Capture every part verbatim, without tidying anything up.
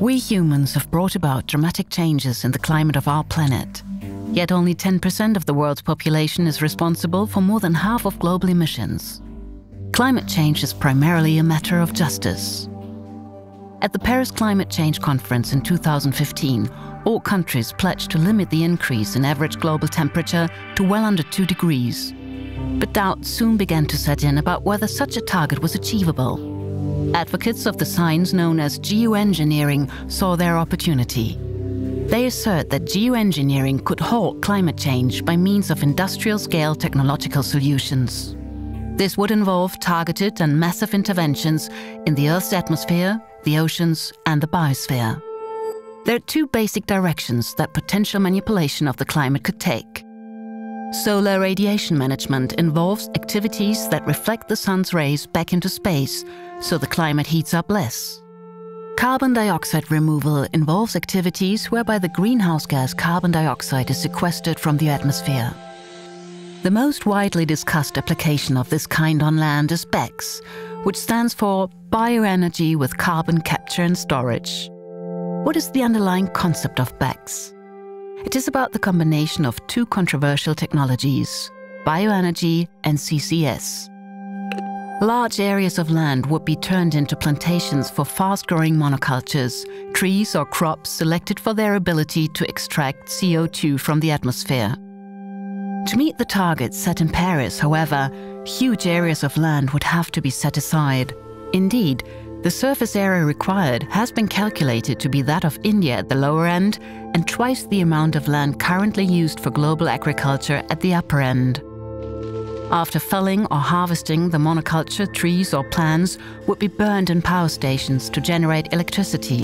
We humans have brought about dramatic changes in the climate of our planet. Yet only ten percent of the world's population is responsible for more than half of global emissions. Climate change is primarily a matter of justice. At the Paris Climate Change Conference in two thousand fifteen, all countries pledged to limit the increase in average global temperature to well under two degrees. But doubts soon began to set in about whether such a target was achievable. Advocates of the science known as geoengineering saw their opportunity. They assert that geoengineering could halt climate change by means of industrial-scale technological solutions. This would involve targeted and massive interventions in the Earth's atmosphere, the oceans, and the biosphere. There are two basic directions that potential manipulation of the climate could take. Solar radiation management involves activities that reflect the sun's rays back into space, so the climate heats up less. Carbon dioxide removal involves activities whereby the greenhouse gas carbon dioxide is sequestered from the atmosphere. The most widely discussed application of this kind on land is B E C C S, which stands for Bioenergy with Carbon Capture and Storage. What is the underlying concept of B E C C S? It is about the combination of two controversial technologies, bioenergy and C C S. Large areas of land would be turned into plantations for fast-growing monocultures, trees or crops selected for their ability to extract C O two from the atmosphere. To meet the targets set in Paris, however, huge areas of land would have to be set aside. Indeed, the surface area required has been calculated to be that of India at the lower end and twice the amount of land currently used for global agriculture at the upper end. After felling or harvesting, the monoculture trees or plants would be burned in power stations to generate electricity.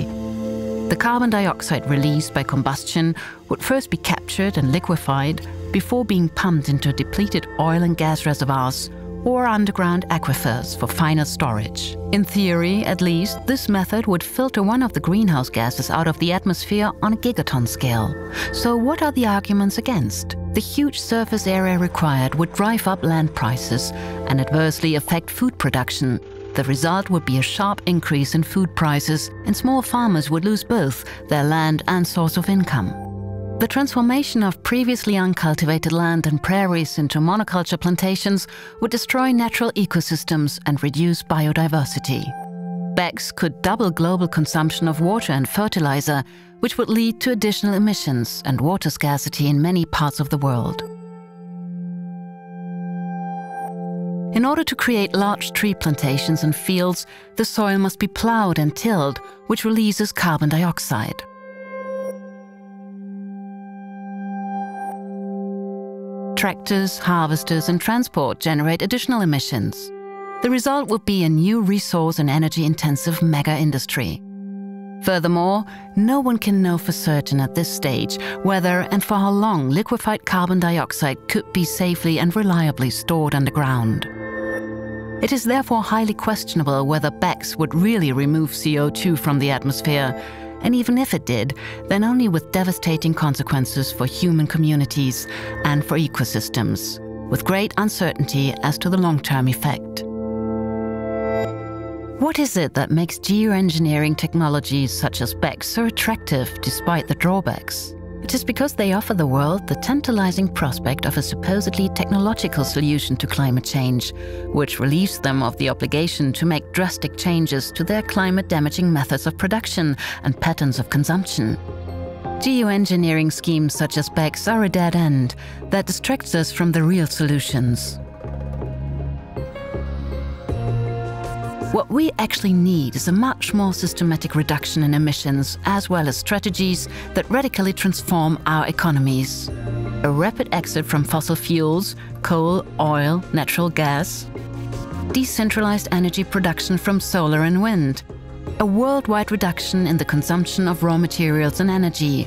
The carbon dioxide released by combustion would first be captured and liquefied before being pumped into depleted oil and gas reservoirs or underground aquifers for final storage. In theory, at least, this method would filter one of the greenhouse gases out of the atmosphere on a gigaton scale. So what are the arguments against? The huge surface area required would drive up land prices and adversely affect food production. The result would be a sharp increase in food prices, and small farmers would lose both their land and source of income. The transformation of previously uncultivated land and prairies into monoculture plantations would destroy natural ecosystems and reduce biodiversity. B E C C S could double global consumption of water and fertilizer, which would lead to additional emissions and water scarcity in many parts of the world. In order to create large tree plantations and fields, the soil must be plowed and tilled, which releases carbon dioxide. Tractors, harvesters, and transport generate additional emissions. The result would be a new resource and energy-intensive mega-industry. Furthermore, no one can know for certain at this stage whether and for how long liquefied carbon dioxide could be safely and reliably stored underground. It is therefore highly questionable whether B E C C S would really remove C O two from the atmosphere, and even if it did, then only with devastating consequences for human communities and for ecosystems, with great uncertainty as to the long-term effect. What is it that makes geoengineering technologies such as B E C C S so attractive despite the drawbacks? It is because they offer the world the tantalizing prospect of a supposedly technological solution to climate change, which relieves them of the obligation to make drastic changes to their climate-damaging methods of production and patterns of consumption. Geoengineering schemes such as B E C C S are a dead end that distracts us from the real solutions. What we actually need is a much more systematic reduction in emissions, as well as strategies that radically transform our economies. A rapid exit from fossil fuels, coal, oil, natural gas, decentralized energy production from solar and wind, a worldwide reduction in the consumption of raw materials and energy,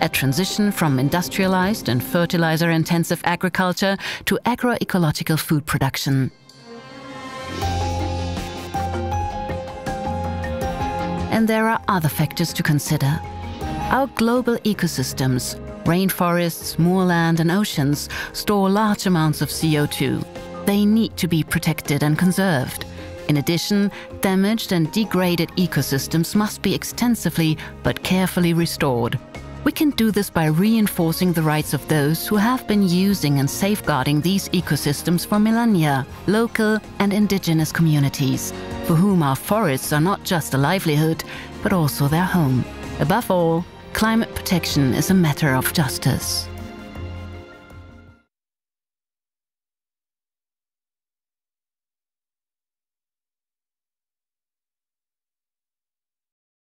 a transition from industrialized and fertilizer-intensive agriculture to agroecological food production. And there are other factors to consider. Our global ecosystems, rainforests, moorland and oceans, store large amounts of C O two. They need to be protected and conserved. In addition, damaged and degraded ecosystems must be extensively but carefully restored. We can do this by reinforcing the rights of those who have been using and safeguarding these ecosystems for millennia, local and indigenous communities, for whom our forests are not just a livelihood, but also their home. Above all, climate protection is a matter of justice.